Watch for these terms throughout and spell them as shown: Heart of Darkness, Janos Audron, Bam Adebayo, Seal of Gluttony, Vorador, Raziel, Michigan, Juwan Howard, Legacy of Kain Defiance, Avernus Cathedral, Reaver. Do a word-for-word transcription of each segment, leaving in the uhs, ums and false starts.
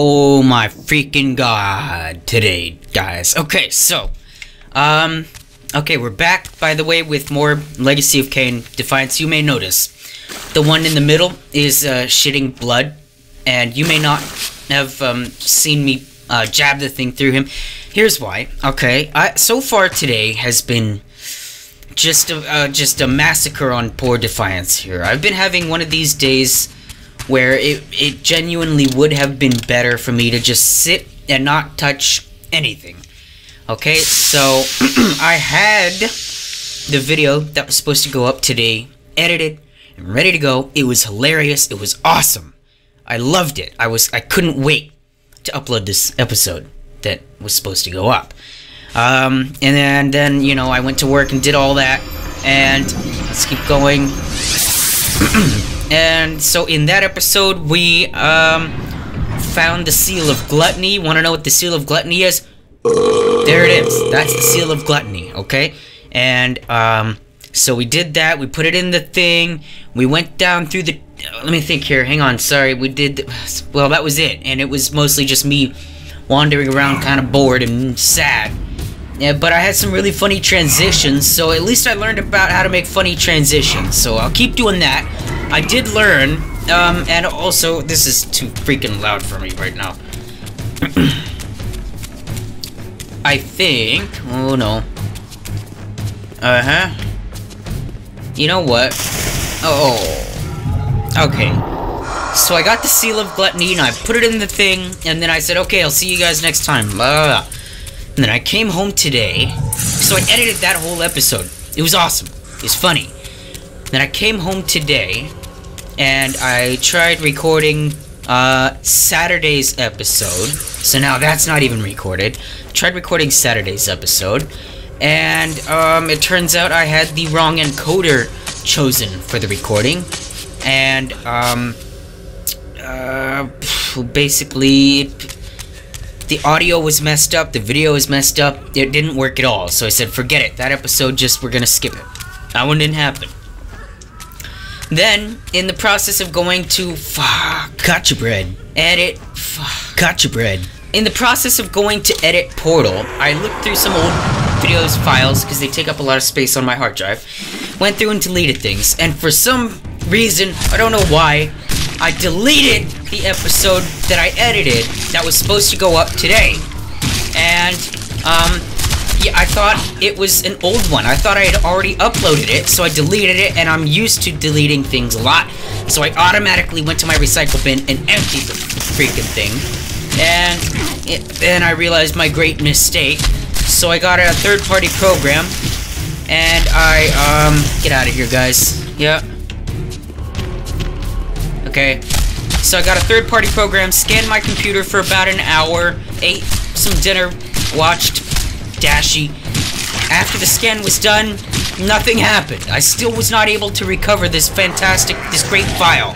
Oh my freaking god today, guys. Okay, so, um, okay, we're back, by the way, with more Legacy of Kain Defiance. You may notice the one in the middle is uh, shitting blood, and you may not have um, seen me uh, jab the thing through him. Here's why. Okay, I, so far today has been just a, uh, just a massacre on poor Defiance here. I've been having one of these days where it, it genuinely would have been better for me to just sit and not touch anything. Okay, so I had the video that was supposed to go up today edited and ready to go. It was hilarious. It was awesome. I loved it. I was I couldn't wait to upload this episode that was supposed to go up. Um, and then, then, you know, I went to work and did all that. And let's keep going. And so in that episode, we um, found the Seal of Gluttony. Want to know what the Seal of Gluttony is? There it is. That's the Seal of Gluttony, okay? And um, so we did that. We put it in the thing. We went down through the... Let me think here. Hang on. Sorry. We did... The, well, that was it. And it was mostly just me wandering around kind of bored and sad. Yeah, but I had some really funny transitions, so at least I learned about how to make funny transitions. So I'll keep doing that. I did learn, um, and also, this is too freaking loud for me right now. I think, oh no. Uh-huh. You know what? Oh. Okay. So I got the Seal of Gluttony, and I put it in the thing, and then I said, okay, I'll see you guys next time. Blah, blah, blah. And then I came home today, so I edited that whole episode. It was awesome. It was funny. Then I came home today, and I tried recording uh, Saturday's episode. So now that's not even recorded. I tried recording Saturday's episode, and um, it turns out I had the wrong encoder chosen for the recording. And um, uh, basically... the audio was messed up, the video was messed up, it didn't work at all. So I said, forget it, that episode, just, we're gonna skip it. That one didn't happen. Then, in the process of going to, fuck, gotcha bread, edit, fuck, gotcha bread. In the process of going to edit Portal, I looked through some old videos, files, because they take up a lot of space on my hard drive, went through and deleted things, and for some reason, I don't know why, I deleted the episode that I edited that was supposed to go up today. And, um, yeah, I thought it was an old one. I thought I had already uploaded it, so I deleted it, and I'm used to deleting things a lot. So I automatically went to my recycle bin and emptied the freaking thing. And then I realized my great mistake. So I got a third-party program, and I, um, get out of here, guys. Yeah. Okay, so I got a third-party program, scanned my computer for about an hour, ate some dinner, watched Dashy. After the scan was done, nothing happened. I still was not able to recover this fantastic, this great file,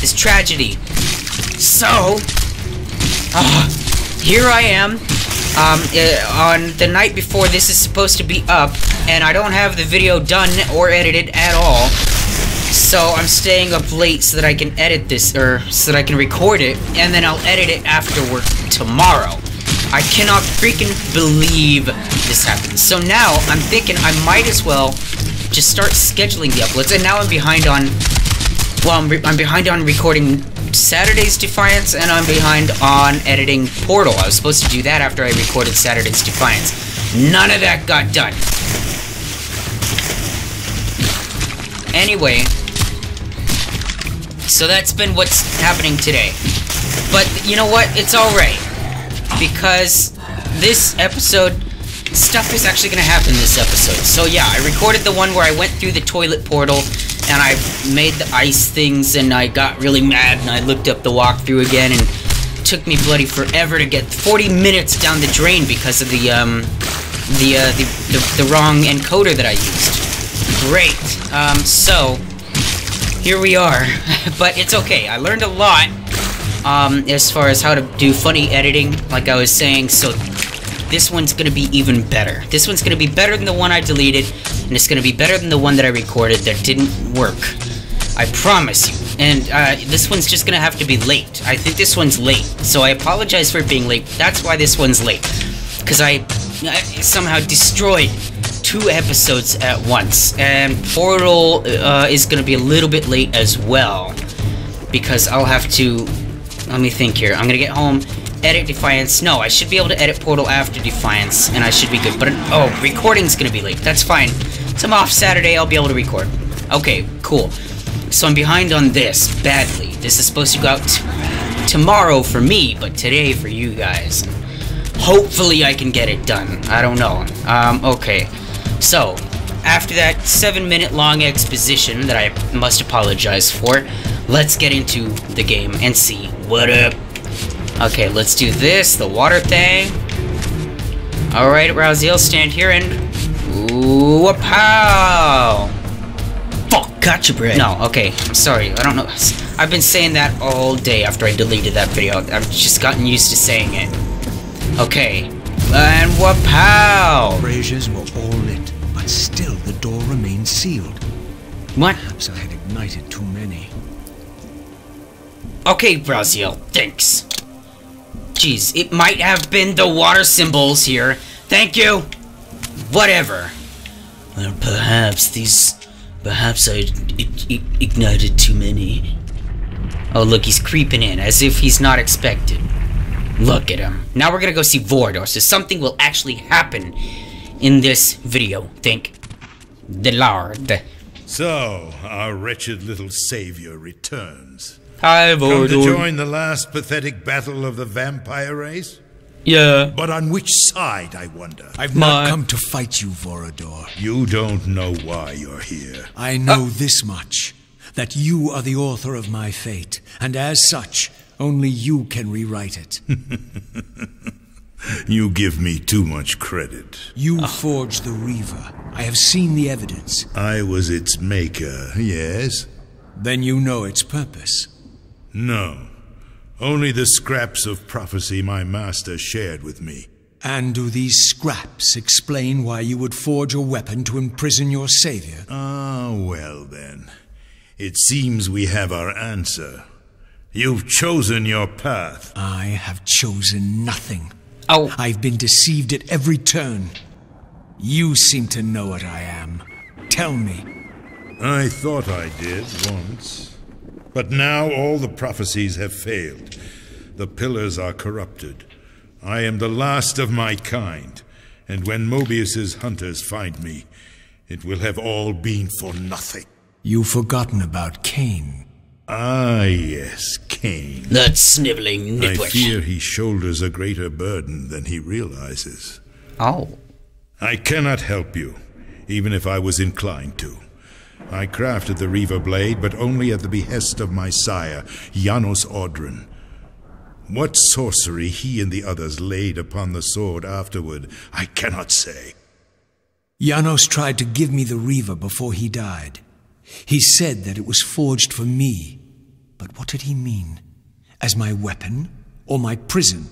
this tragedy. So, uh, here I am, um, uh, on the night before this is supposed to be up, and I don't have the video done or edited at all. So I'm staying up late so that I can edit this, or so that I can record it, and then I'll edit it after work tomorrow. I cannot freaking believe this happened. So now I'm thinking I might as well just start scheduling the uploads. And now I'm behind on, well, I'm, re I'm behind on recording Saturday's Defiance, and I'm behind on editing Portal. I was supposed to do that after I recorded Saturday's Defiance. None of that got done. Anyway. So that's been what's happening today. But you know what? It's alright. Because this episode, stuff is actually going to happen this episode. So yeah, I recorded the one where I went through the toilet portal and I made the ice things and I got really mad and I looked up the walkthrough again and it took me bloody forever to get forty minutes down the drain because of the, um, the, uh, the, the, the wrong encoder that I used. Great. Um, so... here we are, but it's okay. I learned a lot um, as far as how to do funny editing, like I was saying, so this one's gonna be even better. This one's gonna be better than the one I deleted, and it's gonna be better than the one that I recorded that didn't work. I promise you. And uh, this one's just gonna have to be late. I think this one's late, so I apologize for being late. That's why this one's late, because I, I somehow destroyed two episodes at once. And Portal uh, is gonna be a little bit late as well, because I'll have to... Let me think here. I'm gonna get home, edit Defiance. No, I should be able to edit Portal after Defiance, and I should be good. But oh, recording's gonna be late. That's fine. So I'm off Saturday. I'll be able to record. Okay, cool. So I'm behind on this badly. This is supposed to go out t tomorrow for me, but today for you guys. And hopefully I can get it done. I don't know. Um, okay. So after that seven-minute-long exposition that I must apologize for, let's get into the game and see what up. Okay, let's do this, the water thing. Alright, Raziel, stand here and... Ooh, a pow! Fuck, gotcha, Brad. No, okay, I'm sorry, I don't know. I've been saying that all day after I deleted that video. I've just gotten used to saying it. Okay, and wha-pow! Braziers were all lit, but still the door remained sealed. What? Perhaps I had ignited too many. Okay, Raziel, thanks. Jeez, it might have been the water symbols here. Thank you! Whatever. Well, perhaps these... Perhaps I ignited too many. Oh, look, he's creeping in as if he's not expected. Look at him. Now we're gonna go see Vorador, so something will actually happen in this video. Thank the Lord. So, our wretched little savior returns. Hi, Vorador. Come to join the last pathetic battle of the vampire race? Yeah. But on which side, I wonder? I've not My. come to fight you, Vorador. You don't know why you're here. I know uh. this much. That you are the author of my fate. And as such, only you can rewrite it. You give me too much credit. You oh. forged the Reaver. I have seen the evidence. I was its maker, yes? Then you know its purpose. No. Only the scraps of prophecy my master shared with me. And do these scraps explain why you would forge a weapon to imprison your savior? Ah, well then. It seems we have our answer. You've chosen your path. I have chosen nothing. Oh. I've been deceived at every turn. You seem to know what I am. Tell me. I thought I did once. But now all the prophecies have failed. The pillars are corrupted. I am the last of my kind, and when Mobius's hunters find me, it will have all been for nothing. You've forgotten about Kain. Ah, yes, Kain. That sniveling nitwit. I fear he shoulders a greater burden than he realizes. Oh. I cannot help you, even if I was inclined to. I crafted the Reaver blade, but only at the behest of my sire, Janos Audron. What sorcery he and the others laid upon the sword afterward, I cannot say. Janos tried to give me the Reaver before he died. He said that it was forged for me. But what did he mean? As my weapon or my prison?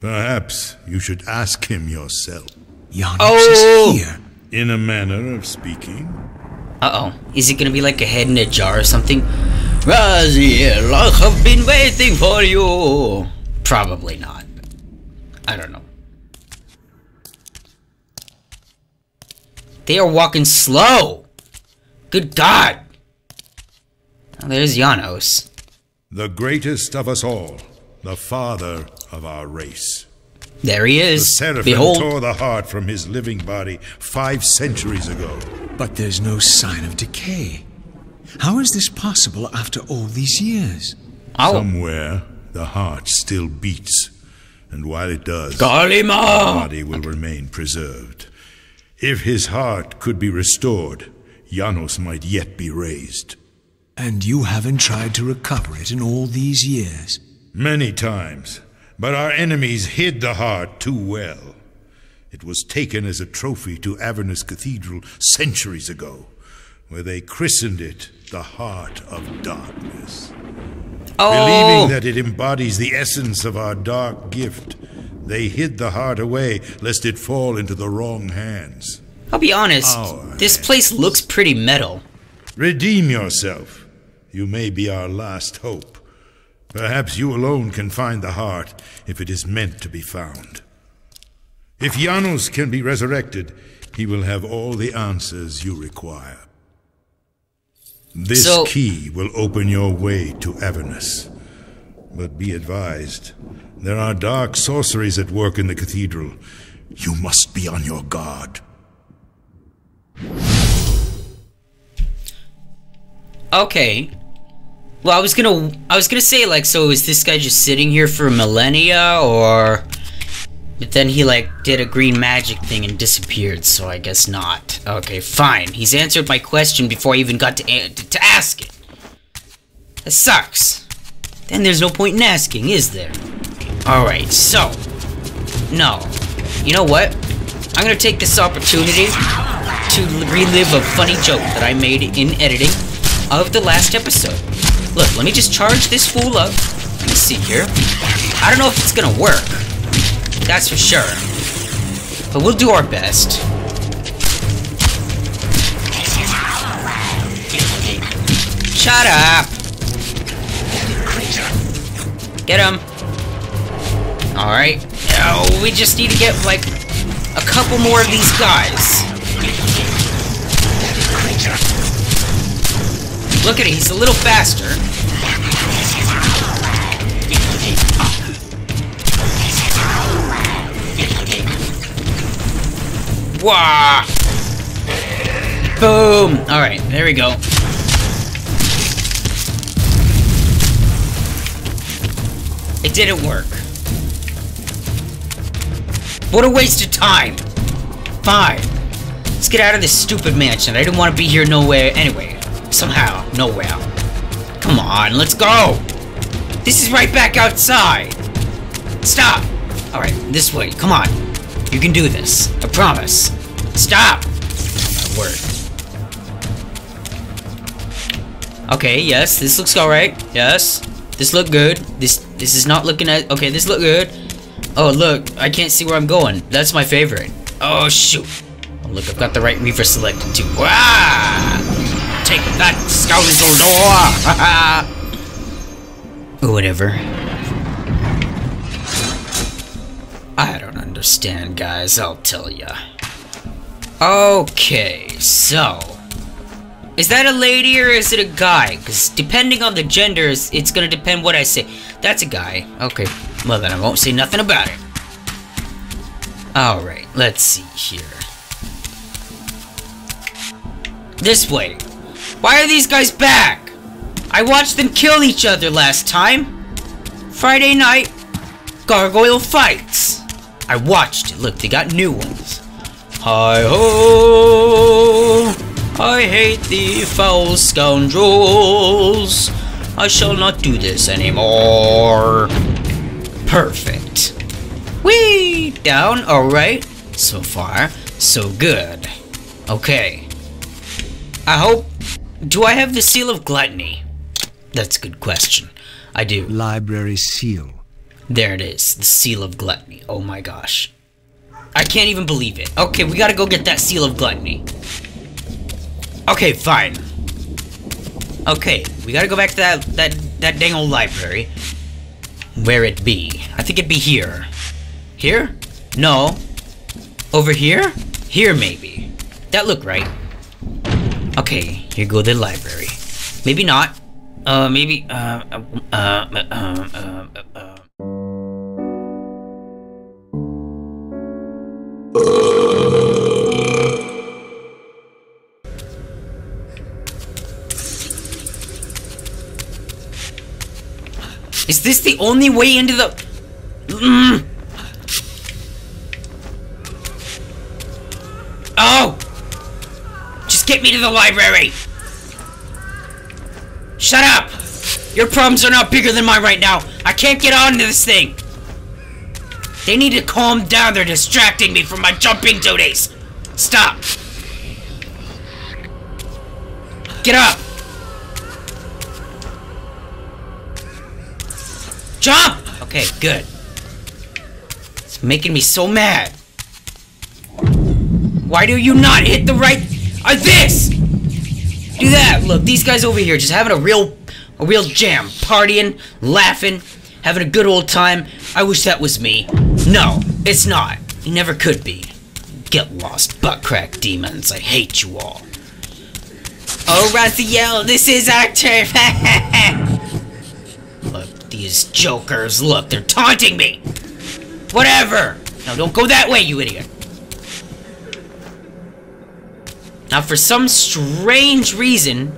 Perhaps you should ask him yourself. Janos oh! is here. In a manner of speaking. Uh-oh. Is it gonna be like a head in a jar or something? Raziel, I have been waiting for you! Probably not. I don't know. They are walking slow! Good God! Oh, there's Janos. The greatest of us all. The father of our race. There he is. The seraphim Behold. tore the heart from his living body five centuries ago. But there's no sign of decay. How is this possible after all these years? Ow. Somewhere, the heart still beats. And while it does, Galima! the body will okay. remain preserved. If his heart could be restored, Janos might yet be raised. And you haven't tried to recover it in all these years? Many times. But our enemies hid the heart too well. It was taken as a trophy to Avernus Cathedral centuries ago, where they christened it the Heart of Darkness. Oh. Believing that it embodies the essence of our dark gift, they hid the heart away lest it fall into the wrong hands. I'll be honest, our this hands. place looks pretty metal. Redeem yourself. You may be our last hope. Perhaps you alone can find the heart, if it is meant to be found. If Janos can be resurrected, he will have all the answers you require. This so key will open your way to Avernus. But be advised, there are dark sorceries at work in the cathedral. You must be on your guard. Okay. Well, I was gonna, I was gonna say, like, so is this guy just sitting here for millennia, or... But then he, like, did a green magic thing and disappeared, so I guess not. Okay, fine. He's answered my question before I even got to, a to ask it. That sucks. Then there's no point in asking, is there? Alright, so... No. You know what? I'm gonna take this opportunity to relive a funny joke that I made in editing of the last episode. Look, let me just charge this fool up. Let me see here. I don't know if it's gonna work. That's for sure. But we'll do our best. Shut up! Get him! Alright. Oh, we just need to get, like, a couple more of these guys. Look at it, he's a little faster. Wah! Boom! Alright, there we go. It didn't work. What a waste of time! Fine. Let's get out of this stupid mansion. I didn't want to be here nowhere anyway. Somehow. Nowhere. Come on, let's go! This is right back outside! Stop! Alright, this way. Come on. You can do this. I promise. Stop! My word. Okay, yes, this looks alright. Yes. This look good. This this is not looking at... Okay, this look good. Oh, look. I can't see where I'm going. That's my favorite. Oh, shoot. Oh, look, I've got the right Reaver selected, too. Ah! Take that, Scoundrel! Whatever. I don't know. Understand, guys, I'll tell ya. Okay, so... Is that a lady or is it a guy? Because depending on the genders, it's gonna depend what I say. That's a guy. Okay, well then I won't say nothing about it. Alright, let's see here. This way. Why are these guys back? I watched them kill each other last time. Friday night, gargoyle fights. I watched it. Look, they got new ones. Hi-ho! I hate the foul scoundrels. I shall not do this anymore. Perfect. Whee! Down, alright. So far, so good. Okay. I hope... Do I have the Seal of Gluttony? That's a good question. I do. Library seal. There it is, the Seal of Gluttony. Oh my gosh. I can't even believe it. Okay, we gotta go get that Seal of Gluttony. Okay, fine. Okay, we gotta go back to that, that, that dang old library. Where it be? I think it'd be here. Here? No. Over here? Here, maybe. That look right. Okay, here go the library. Maybe not. Uh, maybe, uh, uh, uh, uh, uh, uh, uh. Is this the only way into the... Mm. Oh! Just get me to the library! Shut up! Your problems are not bigger than mine right now! I can't get on to this thing! They need to calm down, they're distracting me from my jumping duties! Stop! Get up! Jump! Okay, good. It's making me so mad. Why do you not hit the right... Uh, this! Do that! Look, these guys over here just having a real A real jam. Partying, laughing, having a good old time. I wish that was me. No, it's not. You never could be. Get lost, butt-crack demons. I hate you all. Oh, Raziel, this is our turf! Look, these jokers, look, they're taunting me! Whatever! No, don't go that way, you idiot! Now, for some strange reason,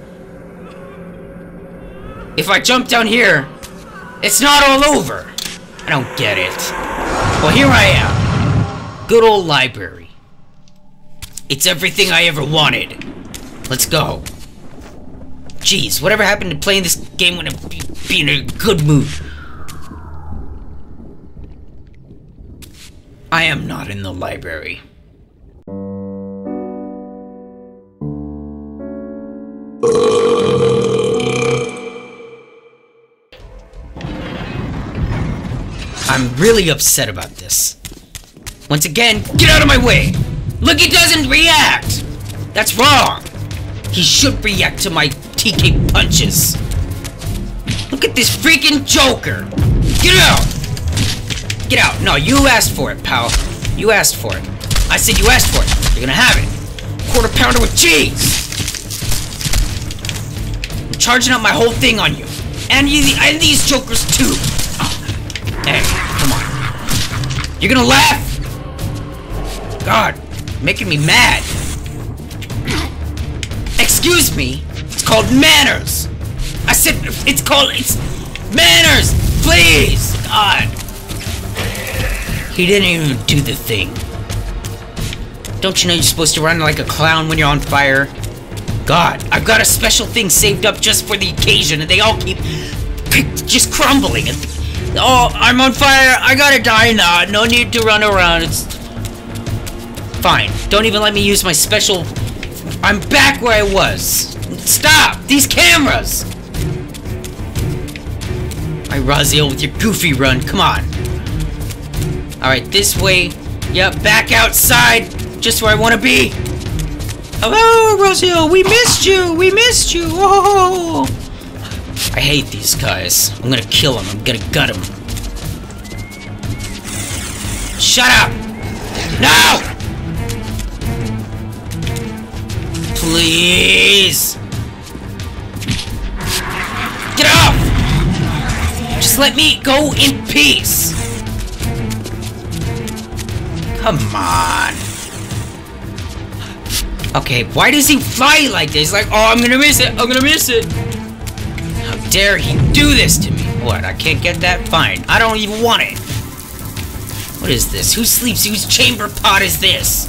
if I jump down here, it's not all over! I don't get it. Well, here I am. Good old library. It's everything I ever wanted. Let's go. Jeez, whatever happened to playing this game when I'd be, be in a good mood? I am not in the library. I'm really upset about this. Once again, get out of my way! Look, he doesn't react! That's wrong! He should react to my T K punches. Look at this freaking joker! Get out! Get out! No, you asked for it, pal. You asked for it. I said you asked for it. You're gonna have it. Quarter pounder with cheese! I'm charging up my whole thing on you. And, you, and these jokers too! Oh. Hey, come on. You're gonna laugh? God, you're making me mad. Excuse me, it's called manners. I said it's called, it's manners, please, God. He didn't even do the thing. Don't you know you're supposed to run like a clown when you're on fire? God, I've got a special thing saved up just for the occasion and they all keep just crumbling. Oh, I'm on fire, I gotta die now, no need to run around, it's fine. Don't even let me use my special. I'm back where I was. Stop! These cameras! Alright, Raziel, with your goofy run. Come on. Alright, this way. Yep, back outside. Just where I want to be. Hello, Raziel. We missed you. We missed you. Oh! I hate these guys. I'm gonna kill them. I'm gonna gut them. Shut up! No! Please! Get off! Just let me go in peace! Come on! Okay, why does he fly like this? He's like, oh, I'm gonna miss it! I'm gonna miss it! How dare he do this to me? What, I can't get that? Fine. I don't even want it! What is this? Who sleeps? Whose chamber pot is this?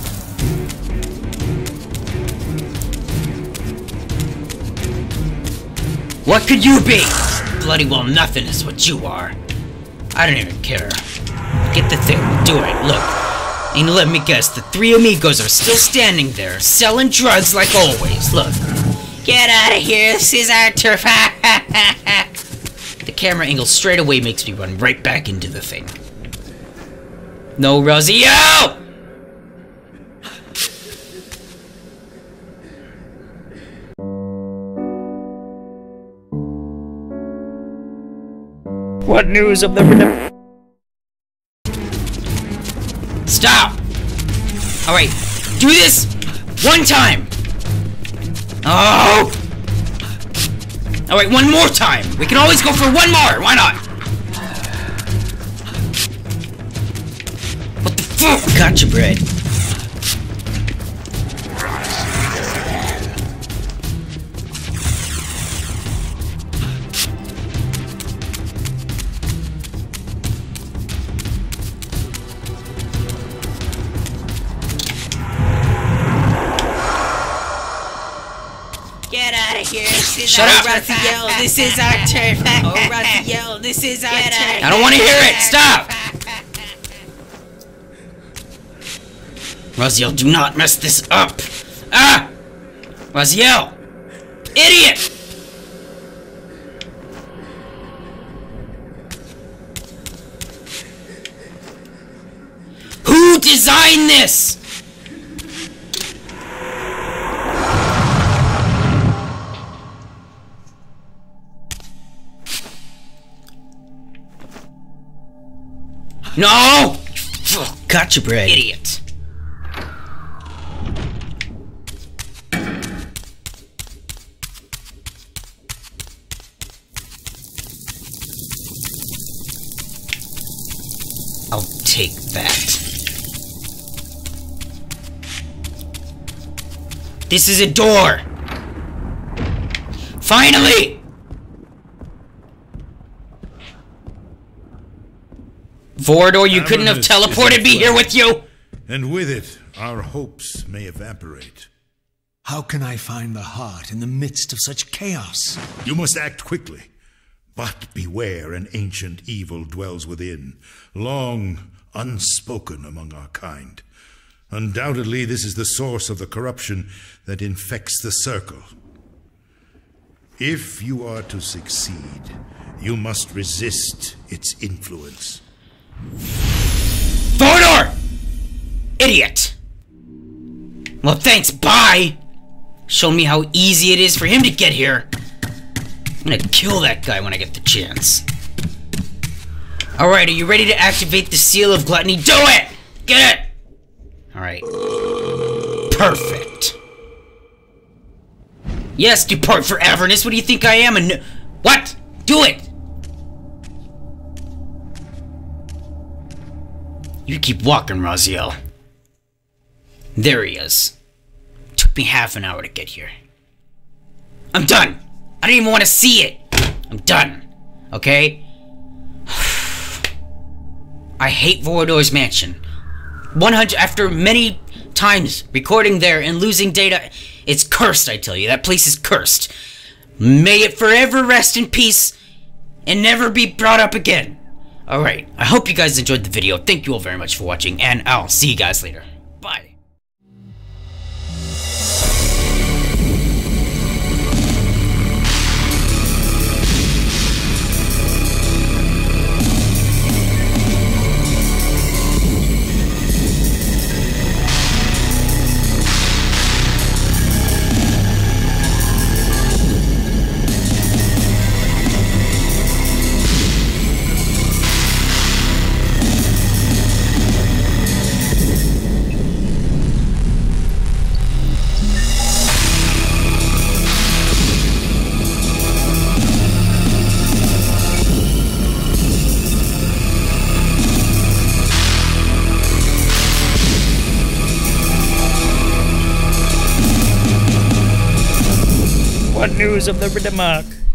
What could you be? Bloody well nothing is what you are. I don't even care. Get the thing. Do it. Look. And let me guess, the three amigos are still standing there, selling drugs like always. Look. Get out of here. This is our turf. The camera angle straight away makes me run right back into the thing. No, Raziel! What news of the Stop! Alright, do this one time! Oh! Alright, one more time! We can always go for one more! Why not? What the fuck? Gotcha, bread. Shut up! Raziel, this is our turf. Oh, Raziel, this is our turf. I don't want to hear it. Stop! Raziel, do not mess this up. Ah! Raziel, idiot! Who designed this? No! Gotcha, Bray. Idiot. I'll take that. This is a door! Finally! Vorador, you Avernus couldn't have teleported me here with you! And with it, our hopes may evaporate. How can I find the heart in the midst of such chaos? You must act quickly. But beware, an ancient evil dwells within, long unspoken among our kind. Undoubtedly, this is the source of the corruption that infects the circle. If you are to succeed, you must resist its influence. Vorador! Idiot! Well, thanks, bye! Show me how easy it is for him to get here. I'm gonna kill that guy when I get the chance. Alright, are you ready to activate the Seal of Gluttony? Do it! Get it! Alright. Perfect. Yes, depart for Avernus. What do you think I am? A what? Do it! You keep walking, Raziel. There he is. Took me half an hour to get here. I'm done! I didn't even want to see it! I'm done. Okay? I hate Vorador's mansion. one hundred after many times recording there and losing data, it's cursed, I tell you. That place is cursed. May it forever rest in peace and never be brought up again. Alright, I hope you guys enjoyed the video. Thank you all very much for watching, and I'll see you guys later. Bye. News of the Redemark.